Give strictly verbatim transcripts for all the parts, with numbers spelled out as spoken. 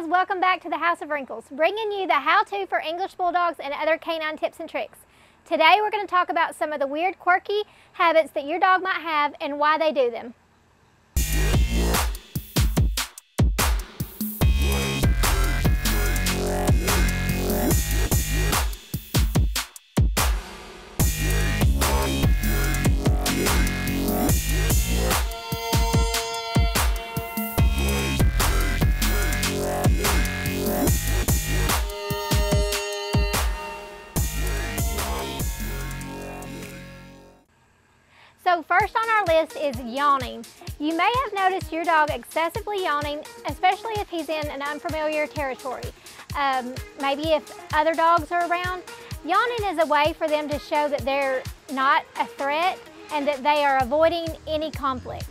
guys, welcome back to the House of Wrinkles, bringing you the how-to for English Bulldogs and other canine tips and tricks. Today we're going to talk about some of the weird, quirky habits that your dog might have and why they do them. So first on our list is yawning. You may have noticed your dog excessively yawning, especially if he's in an unfamiliar territory. Um, maybe if other dogs are around. Yawning is a way for them to show that they're not a threat and that they are avoiding any conflict.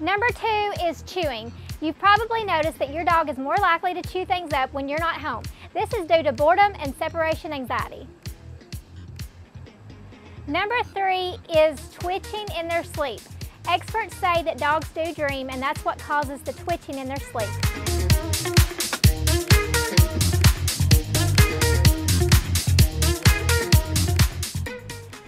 Number two is chewing. You've probably noticed that your dog is more likely to chew things up when you're not home. This is due to boredom and separation anxiety. Number three is twitching in their sleep. Experts say that dogs do dream, and that's what causes the twitching in their sleep.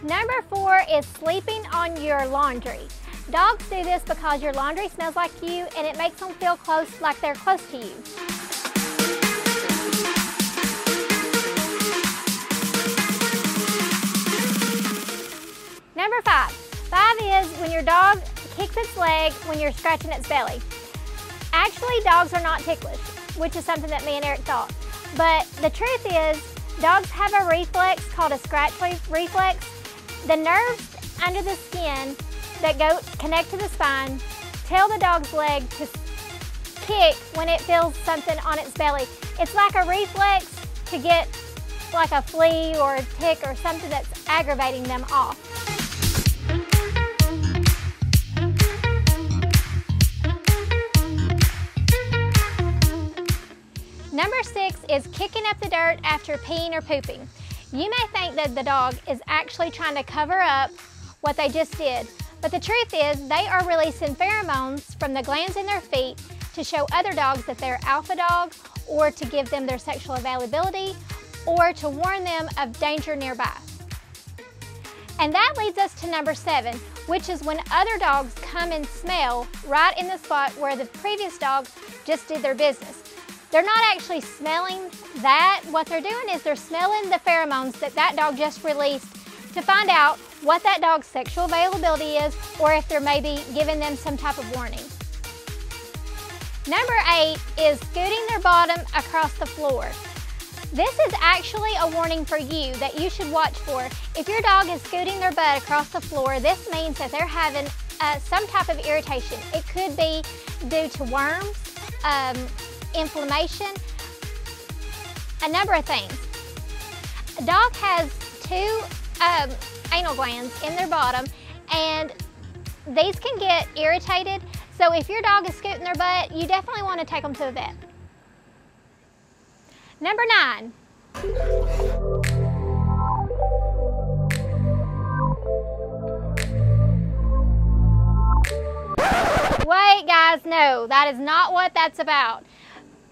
Number four is sleeping on your laundry. Dogs do this because your laundry smells like you, and it makes them feel close, like they're close to you. Number five. Five is when your dog kicks its leg when you're scratching its belly. Actually, dogs are not ticklish, which is something that me and Eric thought. But the truth is, dogs have a reflex called a scratch reflex. The nerves under the skin that go connect to the spine tell the dog's leg to kick when it feels something on its belly. It's like a reflex to get like a flea or a tick or something that's aggravating them off. Number six is kicking up the dirt after peeing or pooping. You may think that the dog is actually trying to cover up what they just did, but the truth is they are releasing pheromones from the glands in their feet to show other dogs that they're alpha dogs, or to give them their sexual availability, or to warn them of danger nearby. And that leads us to number seven, which is when other dogs come and smell right in the spot where the previous dog just did their business. They're not actually smelling that. What they're doing is they're smelling the pheromones that that dog just released to find out what that dog's sexual availability is, or if they're maybe giving them some type of warning. Number eight is scooting their bottom across the floor. This is actually a warning for you that you should watch for. If your dog is scooting their butt across the floor, this means that they're having uh, some type of irritation. It could be due to worms, um, inflammation, a number of things. A dog has two um, anal glands in their bottom, and these can get irritated. So if your dog is scooting their butt, you definitely want to take them to a vet. Number nine. Wait guys, no, that is not what that's about.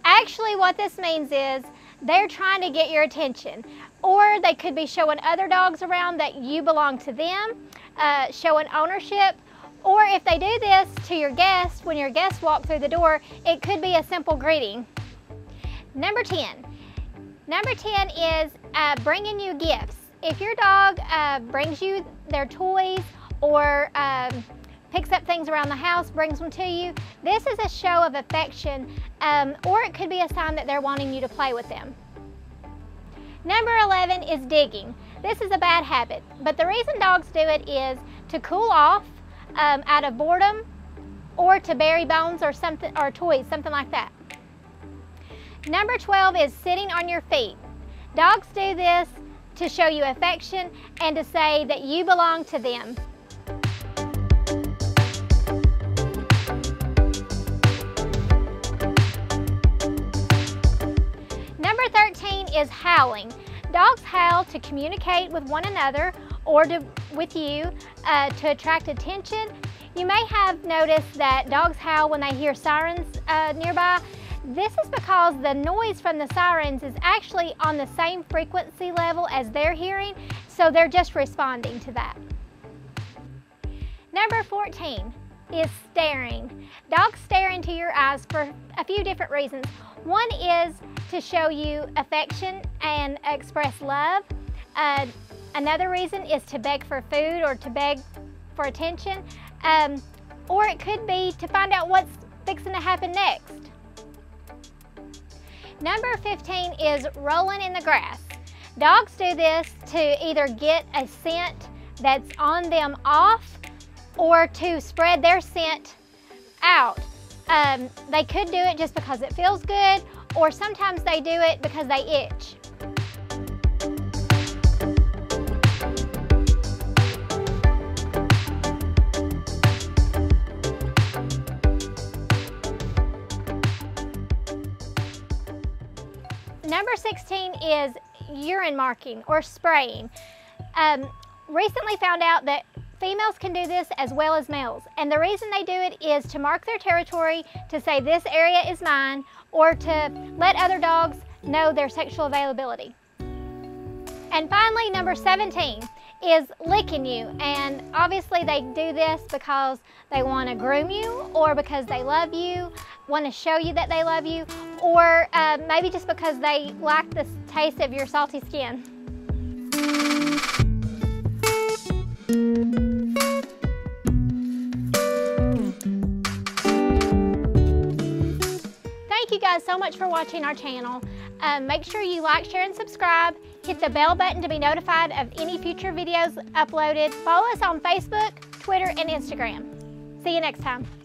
Actually, what this means is they're trying to get your attention, or they could be showing other dogs around that you belong to them, uh, showing ownership, or if they do this to your guests, when your guests walk through the door, it could be a simple greeting. Number ten. Number ten is uh, bringing you gifts. If your dog uh, brings you their toys, or um, picks up things around the house, brings them to you, this is a show of affection, um, or it could be a sign that they're wanting you to play with them. Number eleven is digging. This is a bad habit, but the reason dogs do it is to cool off um, out of boredom, or to bury bones or something, or toys, something like that. Number twelve is sitting on your feet. Dogs do this to show you affection and to say that you belong to them. Is howling. Dogs howl to communicate with one another, or to, with you uh, to attract attention. You may have noticed that dogs howl when they hear sirens uh, nearby. This is because the noise from the sirens is actually on the same frequency level as they're hearing, so they're just responding to that. Number fourteen is staring. Dogs stare into your eyes for a few different reasons. One is to show you affection and express love. Uh, another reason is to beg for food or to beg for attention. Um, or it could be to find out what's fixing to happen next. Number fifteen is rolling in the grass. Dogs do this to either get a scent that's on them off or to spread their scent out. Um, they could do it just because it feels good, or sometimes they do it because they itch. Number sixteen is urine marking or spraying. Um, recently found out that females can do this as well as males, and the reason they do it is to mark their territory, to say this area is mine, or to let other dogs know their sexual availability. And finally, number seventeen is licking you, and obviously they do this because they want to groom you, or because they love you, want to show you that they love you, or uh, maybe just because they like the taste of your salty skin. Thank you guys so much for watching our channel. Um, make sure you like, share, and subscribe. Hit the bell button to be notified of any future videos uploaded. Follow us on Facebook, Twitter, and Instagram. See you next time.